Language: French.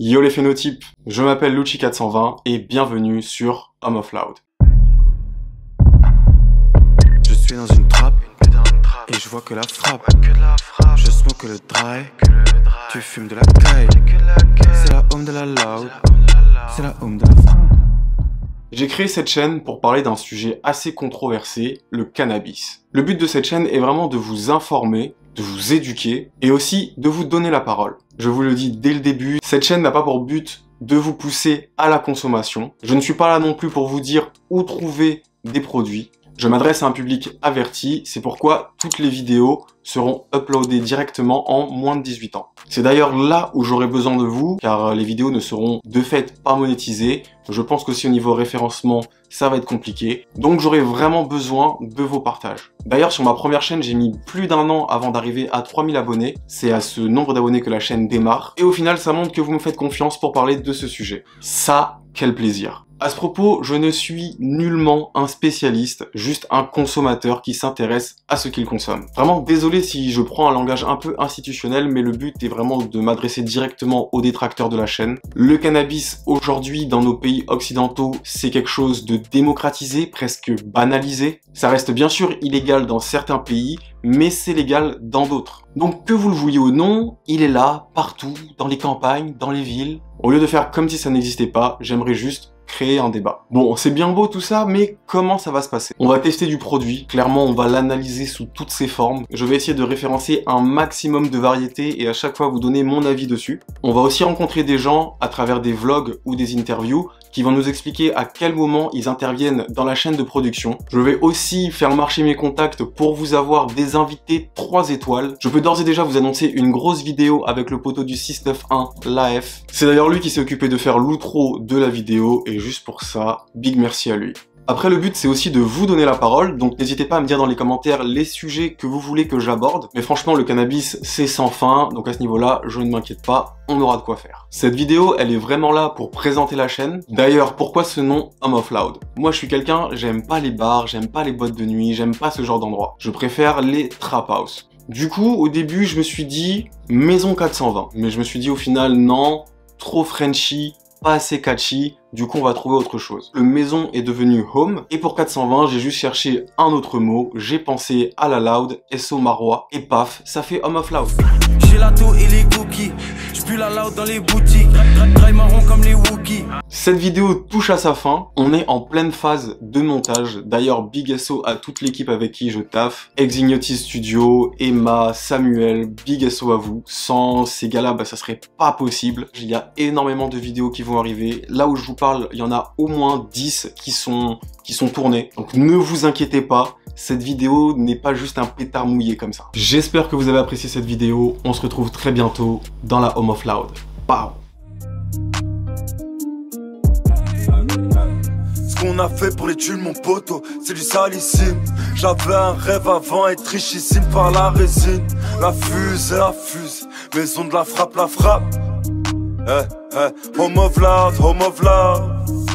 Yo les phénotypes, je m'appelle Lutchi420 et bienvenue sur Home of Loud. Je suis dans une trappe et je vois que la frappe. Je smoke que le dry, tu fumes de la caille. C'est la home de la loud, c'est la home de la frappe. J'ai créé cette chaîne pour parler d'un sujet assez controversé, le cannabis. Le but de cette chaîne est vraiment de vous informer, de vous éduquer et aussi de vous donner la parole. Je vous le dis dès le début, cette chaîne n'a pas pour but de vous pousser à la consommation. Je ne suis pas là non plus pour vous dire où trouver des produits. Je m'adresse à un public averti, c'est pourquoi toutes les vidéos seront uploadées directement en moins de 18 ans. C'est d'ailleurs là où j'aurai besoin de vous, car les vidéos ne seront de fait pas monétisées. Je pense qu'aussi au niveau référencement, ça va être compliqué. Donc j'aurai vraiment besoin de vos partages. D'ailleurs, sur ma première chaîne, j'ai mis plus d'un an avant d'arriver à 3000 abonnés. C'est à ce nombre d'abonnés que la chaîne démarre. Et au final, ça montre que vous me faites confiance pour parler de ce sujet. Ça, quel plaisir! À ce propos, je ne suis nullement un spécialiste, juste un consommateur qui s'intéresse à ce qu'il consomme. Vraiment désolé si je prends un langage un peu institutionnel, mais le but est vraiment de m'adresser directement aux détracteurs de la chaîne. Le cannabis, aujourd'hui, dans nos pays occidentaux, c'est quelque chose de démocratisé, presque banalisé. Ça reste bien sûr illégal dans certains pays, mais c'est légal dans d'autres. Donc que vous le vouliez ou non, il est là, partout, dans les campagnes, dans les villes. Au lieu de faire comme si ça n'existait pas, j'aimerais juste créer un débat. Bon, c'est bien beau tout ça, mais comment ça va se passer? On va tester du produit, clairement on va l'analyser sous toutes ses formes. Je vais essayer de référencer un maximum de variétés et à chaque fois vous donner mon avis dessus. On va aussi rencontrer des gens à travers des vlogs ou des interviews qui vont nous expliquer à quel moment ils interviennent dans la chaîne de production. Je vais aussi faire marcher mes contacts pour vous avoir des invités 3 étoiles. Je peux d'ores et déjà vous annoncer une grosse vidéo avec le poteau du 691, l'AF. C'est d'ailleurs lui qui s'est occupé de faire l'outro de la vidéo et juste pour ça, big merci à lui. Après, le but, c'est aussi de vous donner la parole, donc n'hésitez pas à me dire dans les commentaires les sujets que vous voulez que j'aborde. Mais franchement, le cannabis, c'est sans fin, donc à ce niveau-là, je ne m'inquiète pas, on aura de quoi faire. Cette vidéo, elle est vraiment là pour présenter la chaîne. D'ailleurs, pourquoi ce nom Home of Loud? Moi, je suis quelqu'un, j'aime pas les bars, j'aime pas les boîtes de nuit, j'aime pas ce genre d'endroit. Je préfère les trap house. Du coup, au début, je me suis dit maison 420, mais je me suis dit au final, non, trop Frenchy, pas assez catchy, du coup on va trouver autre chose. Le maison est devenu home, et pour 420, j'ai juste cherché un autre mot, j'ai pensé à la loud, SO Marois, et paf, ça fait Home of Loud. J'ai la taux et les cookies, j'pue la loud dans les boutiques, dry marron comme les Wookiees. Cette vidéo touche à sa fin, on est en pleine phase de montage, d'ailleurs big SO à toute l'équipe avec qui je taffe, Exignotis Studio, Emma, Samuel, big SO à vous, sans ces gars-là, bah, ça serait pas possible. Il y a énormément de vidéos qui vont arriver, là où je vous parle, il y en a au moins 10 qui sont tournées, donc ne vous inquiétez pas, cette vidéo n'est pas juste un pétard mouillé comme ça. J'espère que vous avez apprécié cette vidéo, on se retrouve très bientôt dans la Home of Loud. Pow. On a fait pour les thunes, mon poteau, c'est du salissime. J'avais un rêve avant, être richissime par la résine. La fuse, la fuse, maison de la frappe, la frappe. Home of Loud, Home of Loud.